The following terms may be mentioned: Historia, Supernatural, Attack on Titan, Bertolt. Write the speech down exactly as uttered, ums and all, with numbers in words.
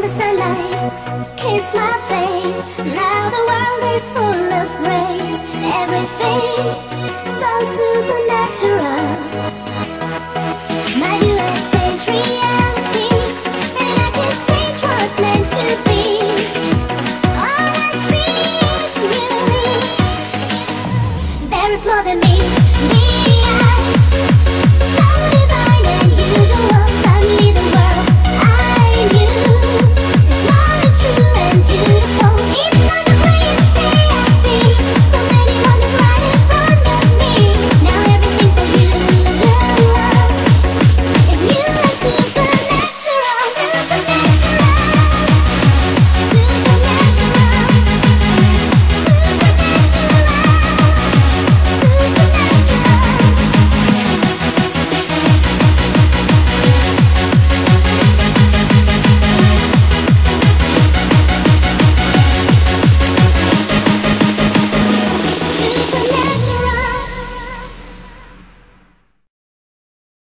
find the sunlight, kiss my face. Now the world is full of grace. Everything so supernatural.